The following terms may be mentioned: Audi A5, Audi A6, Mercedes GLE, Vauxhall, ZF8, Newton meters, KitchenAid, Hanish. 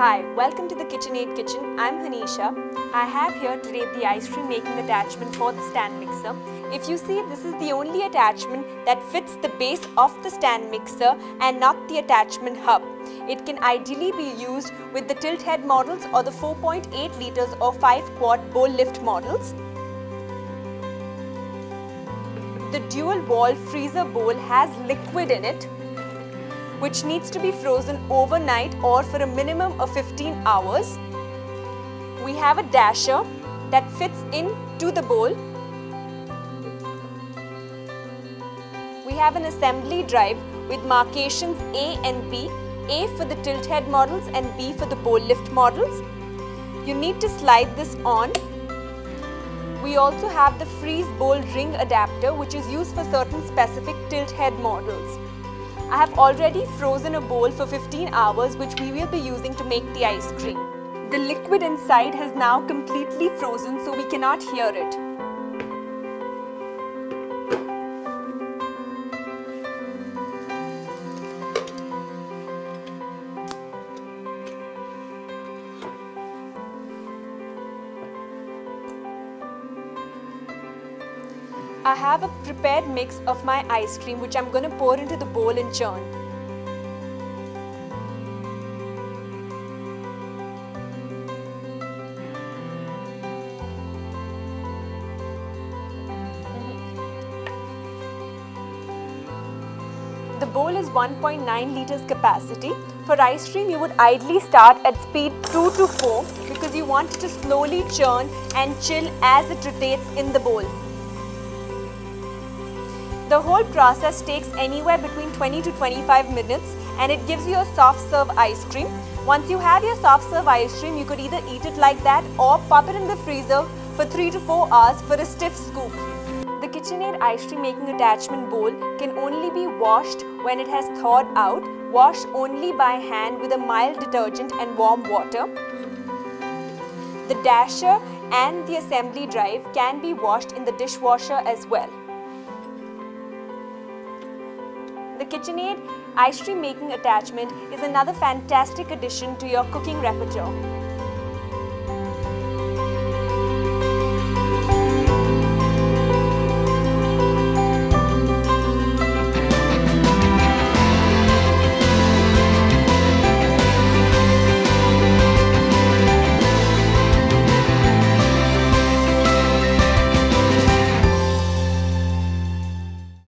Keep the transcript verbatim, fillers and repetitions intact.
Hi, welcome to the KitchenAid kitchen. I'm Hanisha. I have here today the ice cream making attachment for the stand mixer. If you see, this is the only attachment that fits the base of the stand mixer and not the attachment hub. It can ideally be used with the tilt head models or the four point eight liters or five quart bowl lift models. The dual wall freezer bowl has liquid in it, which needs to be frozen overnight or for a minimum of fifteen hours. We have a dasher that fits into the bowl. We have an assembly drive with markations A and B, A for the tilt head models and B for the bowl lift models. You need to slide this on. We also have the freeze bowl ring adapter, which is used for certain specific tilt head models. I have already frozen a bowl for fifteen hours, which we will be using to make the ice cream. The liquid inside has now completely frozen, so we cannot hear it. I have a prepared mix of my ice cream, which I'm going to pour into the bowl and churn. Mm-hmm. The bowl is one point nine liters capacity. For ice cream, you would ideally start at speed two to four because you want it to slowly churn and chill as it rotates in the bowl. The whole process takes anywhere between twenty to twenty-five minutes, and it gives you a soft serve ice cream. Once you have your soft serve ice cream, you could either eat it like that or pop it in the freezer for three to four hours for a stiff scoop. The KitchenAid ice cream making attachment bowl can only be washed when it has thawed out. Wash only by hand with a mild detergent and warm water. The dasher and the assembly drive can be washed in the dishwasher as well. The KitchenAid ice cream making attachment is another fantastic addition to your cooking repertoire.